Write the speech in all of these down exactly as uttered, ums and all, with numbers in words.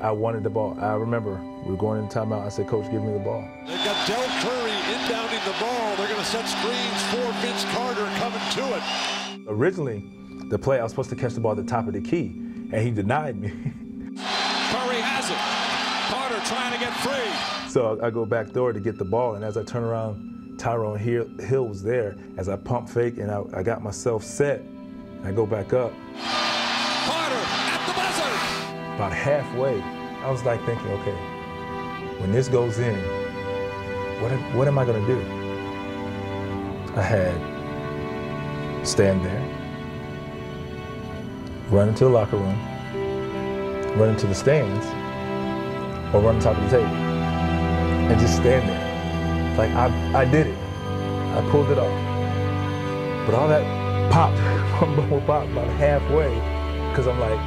I wanted the ball. I remember we were going into timeout. I said, Coach, give me the ball. They got Del Curry inbounding the ball. They're going to set screens for Vince Carter coming to it. Originally, the play, I was supposed to catch the ball at the top of the key, and he denied me. Curry has it. Carter trying to get free. So I go back door to get the ball, and as I turn around, Tyrone Hill was there. As I pump fake and I, I got myself set, and I go back up. About halfway, I was like thinking, okay, when this goes in, what, what am I gonna do? I had stand there, run into the locker room, run into the stands, or run on top of the table, and just stand there. Like, I, I did it. I pulled it off. But all that popped, one bubble popped about halfway, because I'm like,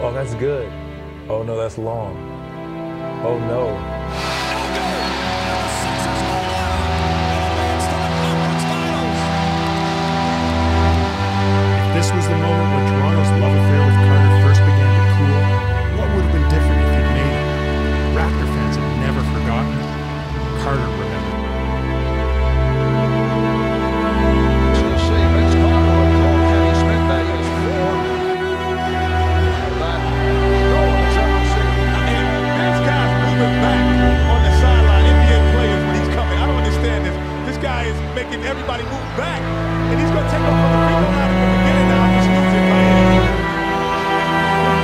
oh, that's good. Oh, no, that's long. Oh, no. If this was the moment when Toronto's love affair with Carter first began to cool, what would have been different if he'd made it? Raptor fans have never forgotten. Carter remembered. Everybody move back, and he's going to take off on the free throw line from the beginning now. He shoots it right here.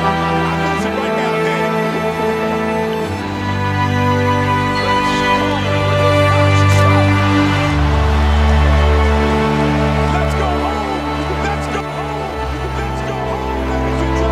I lose it right now, Danny. Let's go home. Let's go home. Let's go home, ladies and gentlemen. Let's go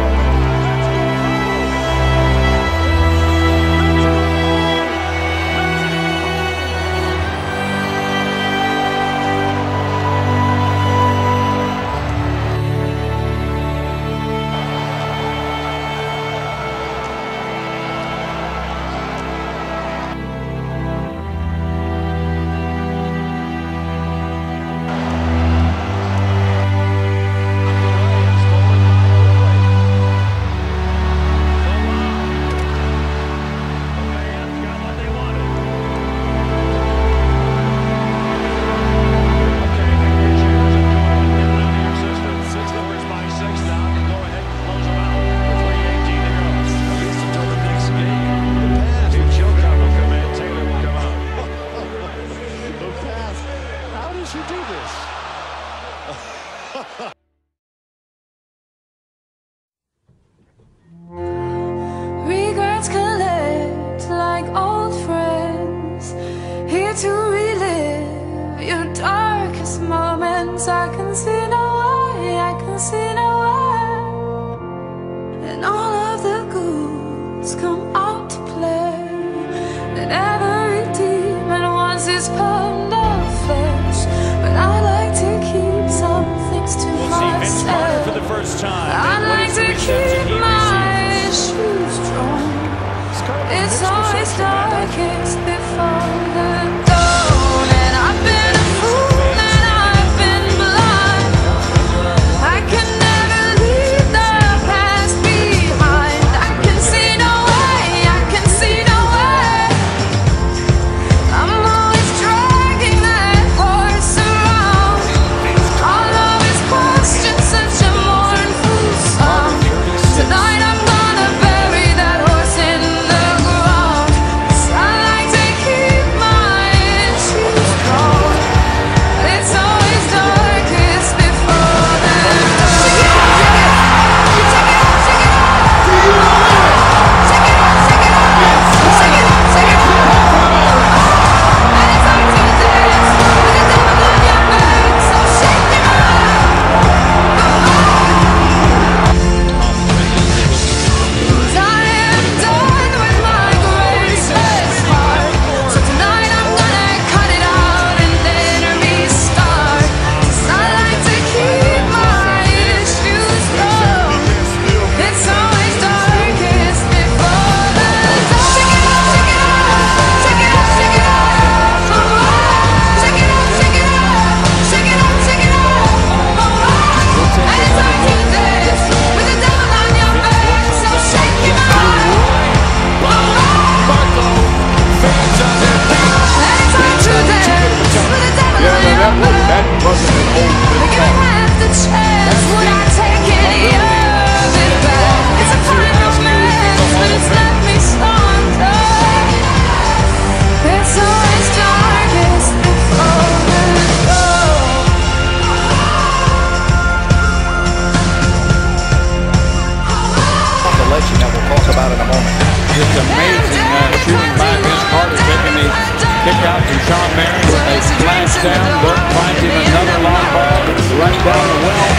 from Sean Marion with a splash down. Dort finds him another long ball right down the well.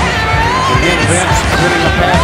Again, Vince putting a pass